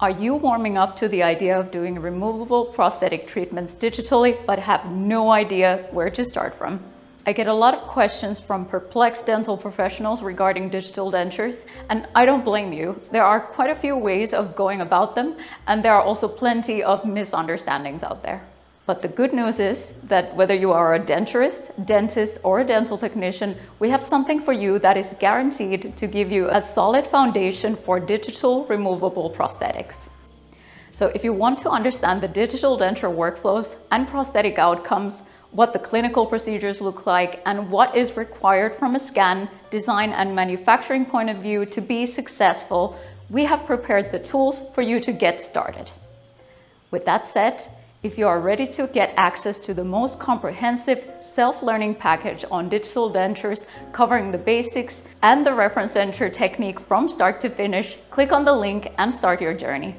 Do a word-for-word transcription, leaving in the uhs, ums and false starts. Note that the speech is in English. Are you warming up to the idea of doing removable prosthetic treatments digitally but have no idea where to start from? I get a lot of questions from perplexed dental professionals regarding digital dentures, and I don't blame you. There are quite a few ways of going about them, and there are also plenty of misunderstandings out there. But the good news is that whether you are a denturist, dentist, or a dental technician, we have something for you that is guaranteed to give you a solid foundation for digital removable prosthetics. So if you want to understand the digital denture workflows and prosthetic outcomes, what the clinical procedures look like, and what is required from a scan, design, and manufacturing point of view to be successful, we have prepared the tools for you to get started. With that said, if you are ready to get access to the most comprehensive self-learning package on digital dentures, covering the basics and the reference denture technique from start to finish, click on the link and start your journey.